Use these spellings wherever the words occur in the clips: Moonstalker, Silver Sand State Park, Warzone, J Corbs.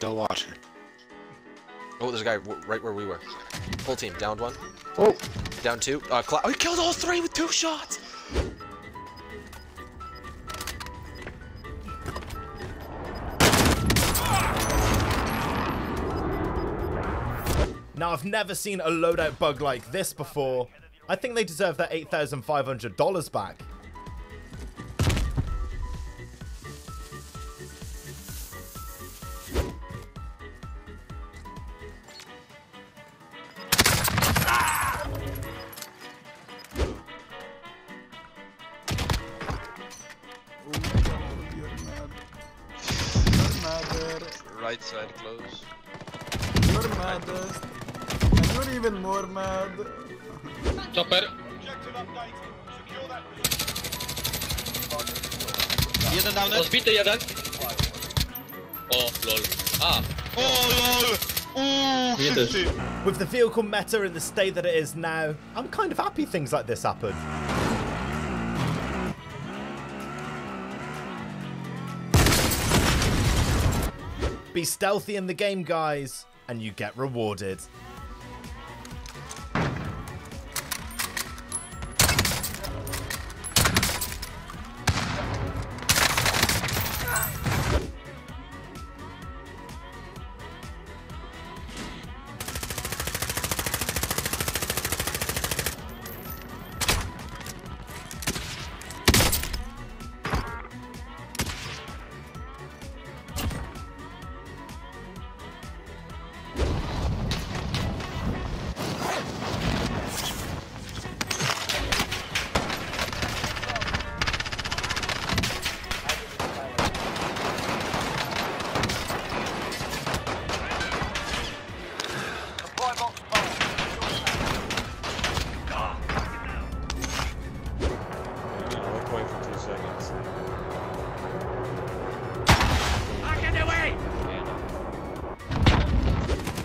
Don't watch her. Oh, there's a guy right where we were. Full team. Downed one. Oh. Down two. Oh, he killed all three with 2 shots! Now, I've never seen a loadout bug like this before. I think they deserve their $8,500 back. Right side close. You're mad. And you're even more mad. Topper. Jeden down there. Rozbity jeden. Oh lol. Ah. Oh lol. Ooh, 50. With the vehicle meta in the state that it is now, I'm kind of happy things like this happen. Be stealthy in the game, guys, and you get rewarded.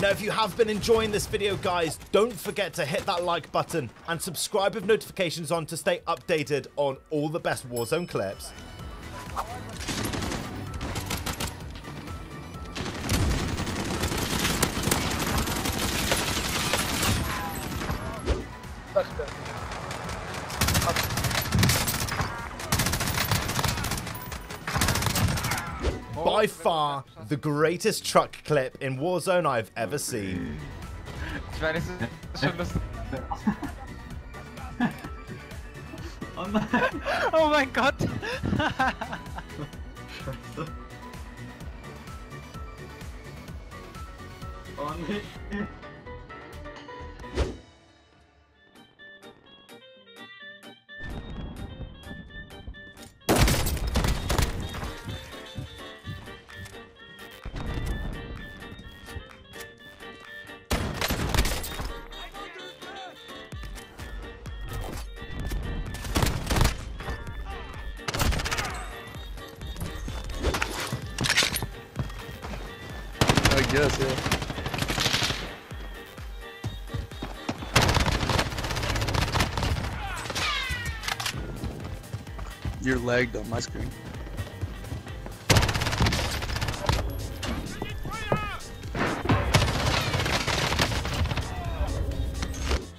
Now, if you have been enjoying this video, guys, don't forget to hit that like button and subscribe with notifications on to stay updated on all the best Warzone clips. By far, the greatest truck clip in Warzone I've ever seen. Oh my god! Yes, yeah. You're lagged on my screen.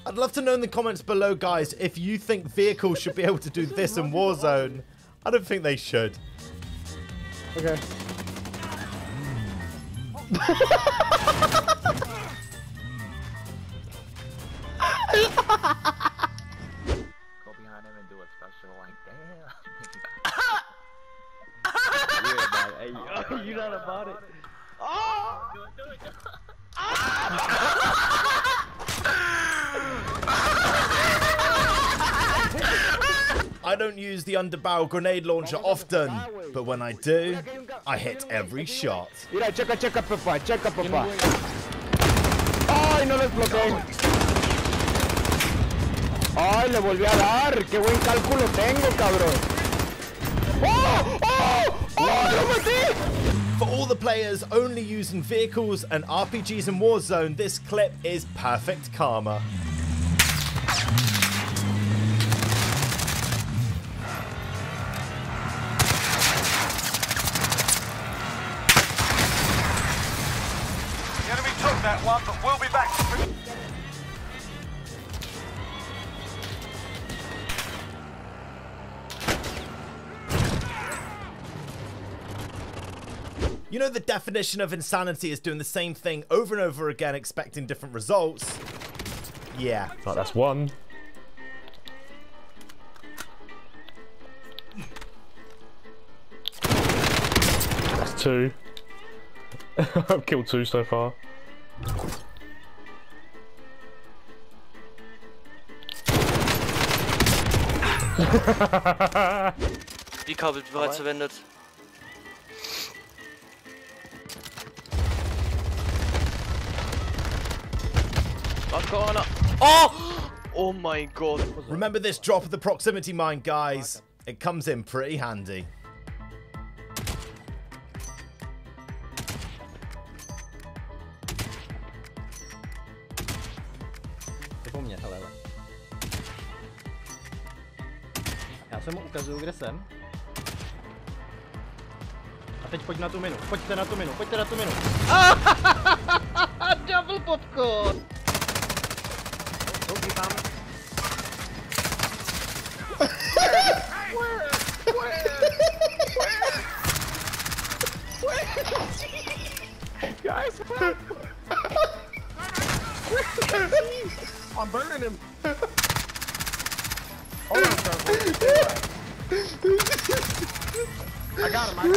I'd love to know in the comments below, guys, if you think vehicles should be able to do this in Warzone. I don't think they should. Okay. Go behind him and do a special like damn. Yeah, hey, you not about it. Oh! Do it. I don't use the underbarrel grenade launcher often, but when I do, I hit every shot. Check up, Papa. Check up, Papa. Ay, no les bloqueé. Ay, le volví a dar. Qué buen cálculo tengo, cabrón. Oh, oh, oh, lo metí. For all the players only using vehicles and RPGs in Warzone, this clip is perfect karma. on that one, but we'll be back. You know, the definition of insanity is doing the same thing over and over again, expecting different results. Yeah. Right, that's one. That's two. I've killed two so far. Die Kabel wird bereits verwendet. Corner. Oh! Oh my god. Remember this drop of the proximity mine, guys. It comes in pretty handy. Já se mu ukazuju, kde jsem. A teď pojď na tu minu. Pojďte na tu minu. Pojďte na tu minu. Double popcorn. Guys, I'm burning him. Hold on, I got him. I got him.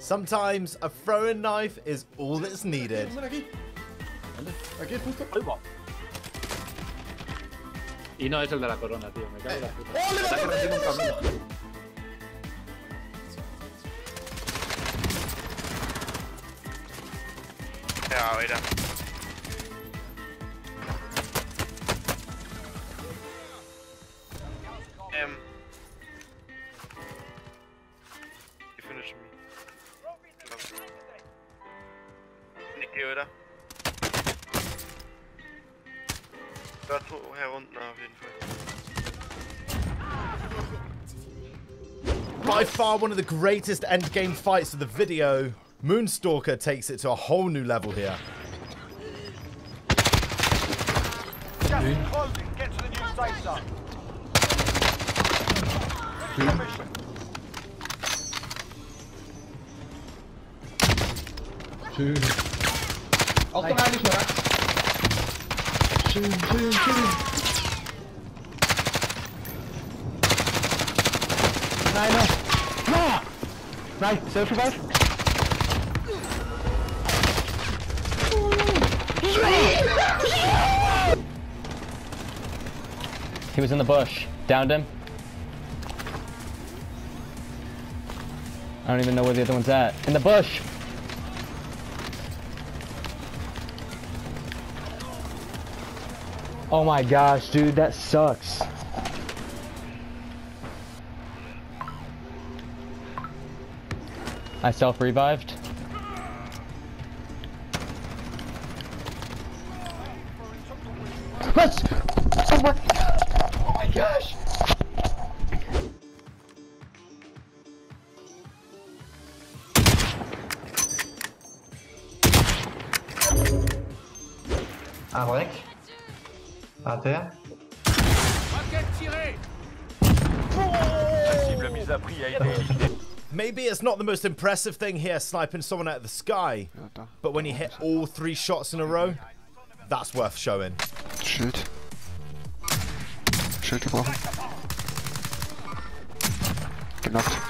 Sometimes a throwing knife is all that's needed. Y no es el de la corona, tío. Me cago en la puta. Está corriendo un camino. Ya, mira. You finished me. Nicky, oder? Da herunten auf jeden Fall. By far one of the greatest endgame fights of the video, Moonstalker takes it to a whole new level here. Get to the new safe zone. Nein, selbst was? He was in the bush. Downed him. I don't even know where the other one's at. In the bush! Oh my gosh, dude, that sucks. I self-revived. Let's... Oh my gosh! Un break. À terre. Maybe it's not the most impressive thing here, sniping someone out of the sky, but when you hit all three shots in a row, that's worth showing. Shoot. Shoot the ball. Good enough.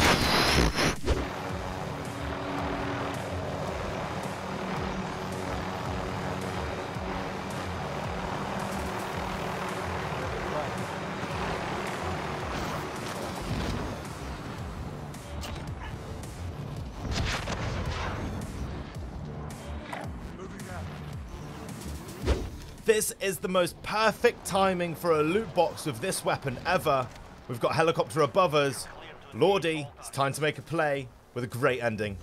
This is the most perfect timing for a loot box with this weapon ever. We've got helicopter above us. Lordy, it's time to make a play with a great ending.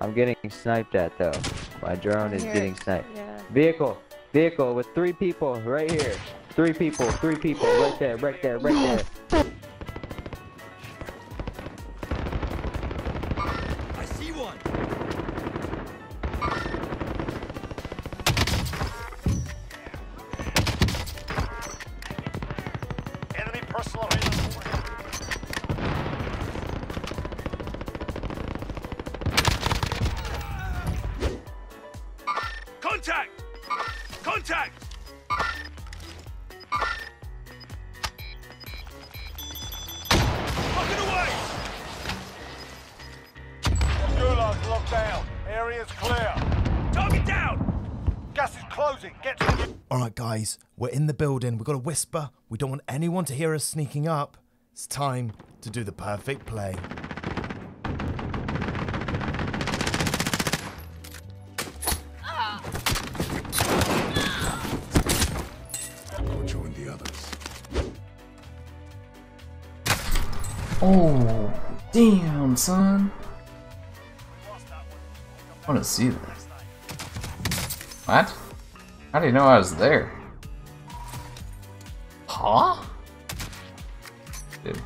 I'm getting sniped at though. My drone is getting sniped. Yeah. Vehicle with three people right here. Three people right there, right there. I see one. Enemy personal. Contact! Lock it away! Gulag's locked down. Area's clear. Target down! Gas is closing. Get to the... Alright guys, we're in the building. We've got to whisper. We don't want anyone to hear us sneaking up. It's time to do the perfect play. Oh, damn, son. I want to see that. What? How do you know I was there? Huh? Dude.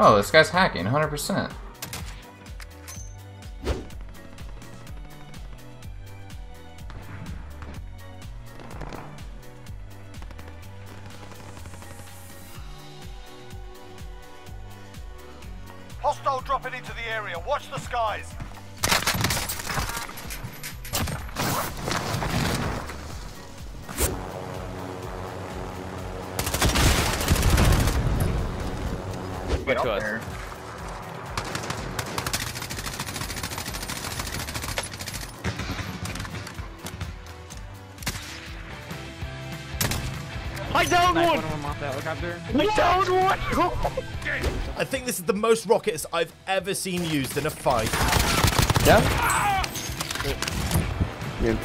Oh, this guy's hacking 100%. Hostile dropping into the area. Watch the skies. Get to us. I downed one! I think this is the most rockets I've ever seen used in a fight. Yeah? Yeah.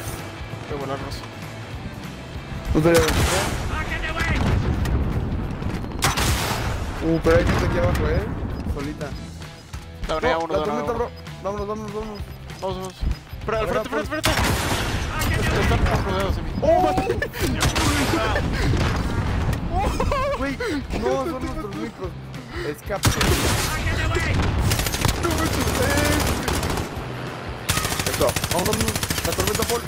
Pero hay gente aquí abajo, solita. Vámonos. Vamos. Pero al frente, frente. Están rodeados de mí. ¡Oh! Wey, no, son nuestros micros. Escape. No me chutes. Esto, vamos la tormenta por.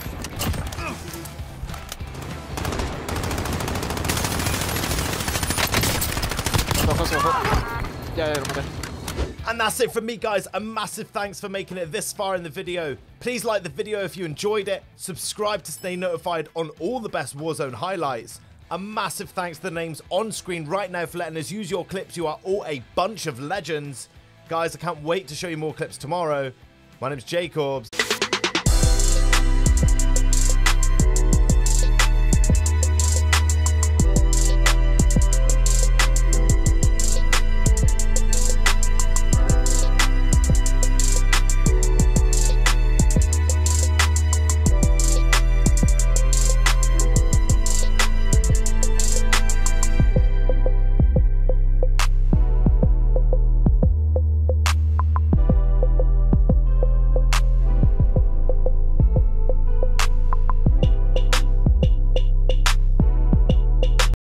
And that's it from me, guys. A massive thanks for making it this far in the video. Please like the video if you enjoyed it. Subscribe to stay notified on all the best Warzone highlights. A massive thanks to the names on screen right now for letting us use your clips. You are all a bunch of legends. Guys, I can't wait to show you more clips tomorrow. My name's J Corbs.